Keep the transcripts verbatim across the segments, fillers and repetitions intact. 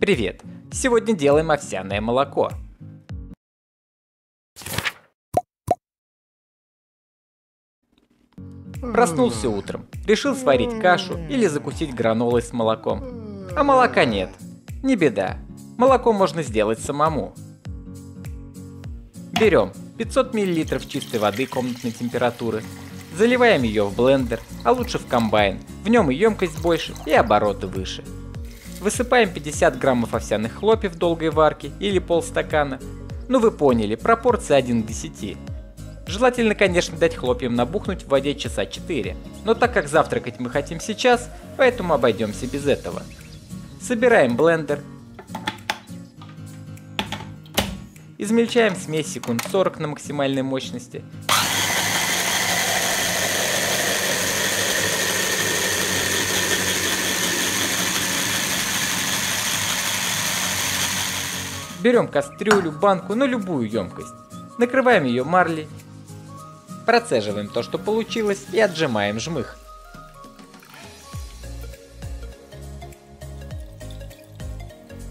Привет! Сегодня делаем овсяное молоко. Проснулся утром, решил сварить кашу или закусить гранолой с молоком. А молока нет. Не беда, молоко можно сделать самому. Берем пятьсот миллилитров чистой воды комнатной температуры, заливаем ее в блендер, а лучше в комбайн, в нем и емкость больше, и обороты выше. Высыпаем пятьдесят граммов овсяных хлопьев долгой варки или полстакана. Ну вы поняли, пропорции один к десяти. Желательно, конечно, дать хлопьям набухнуть в воде часа четыре, но так как завтракать мы хотим сейчас, поэтому обойдемся без этого. Собираем блендер, измельчаем смесь секунд сорок на максимальной мощности. Берем кастрюлю, банку, ну любую емкость, накрываем ее марлей, процеживаем то, что получилось, и отжимаем жмых.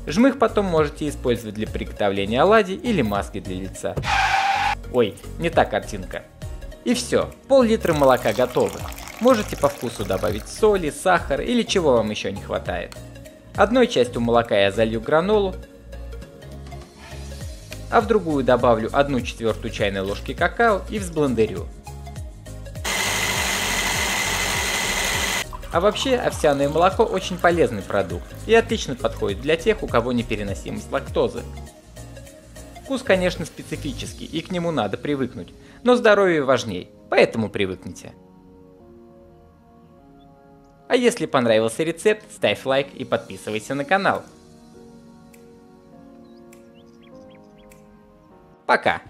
Жмых потом можете использовать для приготовления оладий или маски для лица. Ой, не та картинка. И все, пол-литра молока готовы. Можете по вкусу добавить соли, сахара или чего вам еще не хватает. Одной частью молока я залью гранолу, а в другую добавлю одну четвертую чайной ложки какао и взблендерю. А вообще, овсяное молоко очень полезный продукт и отлично подходит для тех, у кого непереносимость лактозы. Вкус, конечно, специфический и к нему надо привыкнуть, но здоровье важней, поэтому привыкните. А если понравился рецепт, ставь лайк и подписывайся на канал. Пока!